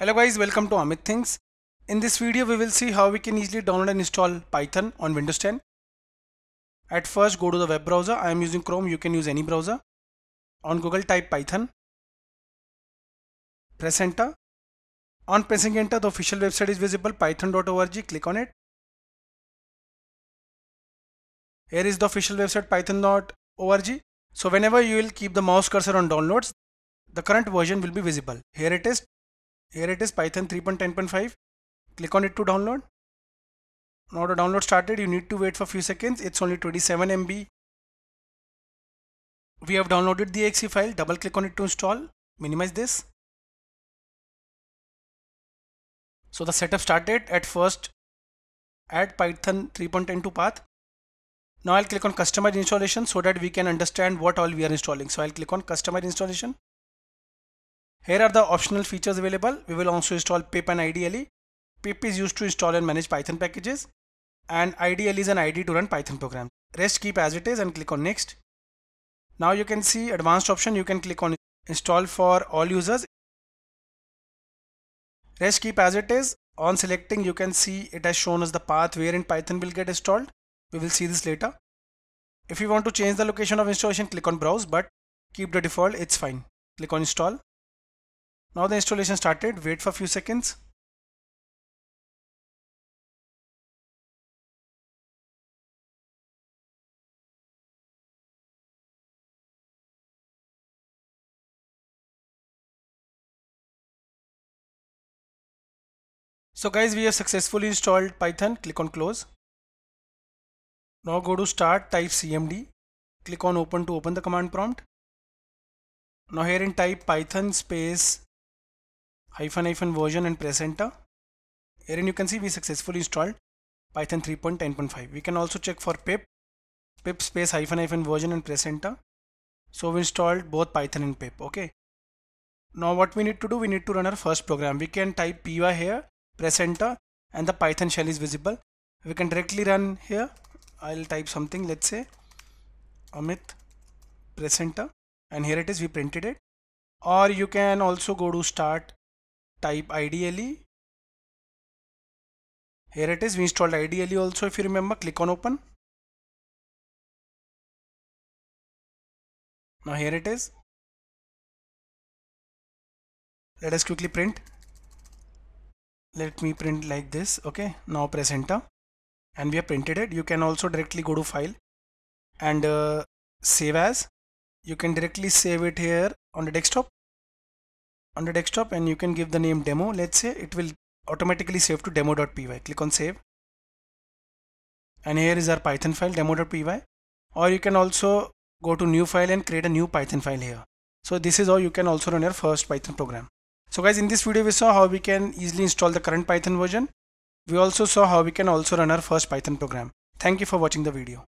Hello guys, welcome to Amit Thinks. In this video we will see how we can easily download and install Python on Windows 10. At first go to the web browser. I am using Chrome, you can use any browser. On Google type Python. Press enter. On pressing enter the official website is visible, python.org, click on it. Here is the official website python.org. So whenever you will keep the mouse cursor on downloads, the current version will be visible. Here it is. Here it is, Python 3.10.5. Click on it to download. Now to download started, you need to wait for a few seconds. It's only 27 MB. We have downloaded the exe file. Double click on it to install. Minimize this. So the setup started. At first, add Python 3.10 to path. Now I'll click on customize installation so that we can understand what all we are installing. So I'll click on customize installation. Here are the optional features available. We will also install pip and IDLE. Pip is used to install and manage Python packages, and IDLE is an IDE to run Python programs. Rest keep as it is and click on next. Now you can see advanced option. You can click on install for all users. Rest keep as it is. On selecting, you can see it has shown us the path wherein Python will get installed. We will see this later. If you want to change the location of installation, click on browse, but keep the default, it's fine. Click on install. Now the installation started, wait for a few seconds. So guys, we have successfully installed Python, click on close. Now go to start, type cmd, click on open to open the command prompt. Now here in type python space -- version and press enter. Herein you can see we successfully installed Python 3.10.5. We can also check for pip space -- version and press enter. So we installed both Python and pip. Okay. Now what we need to do, we need to run our first program. We can type py here, press enter, and the Python shell is visible. We can directly run here. I'll type something, let's say Amit, press enter, and here it is, we printed it. Or you can also go to start, type IDLE. Here it is, we installed IDLE also, if you remember. Click on open. Now here it is. Let us quickly print. Let me print like this. Okay, now press enter and we have printed it. You can also directly go to file and save as. You can directly save it here on the desktop. On the desktop, and you can give the name demo. Let's say it will automatically save to demo.py. Click on save, and here is our Python file, demo.py. Or you can also go to new file and create a new Python file here. So this is how you can also run your first Python program. So guys, in this video we saw how we can easily install the current Python version. We also saw how we can also run our first Python program. Thank you for watching the video.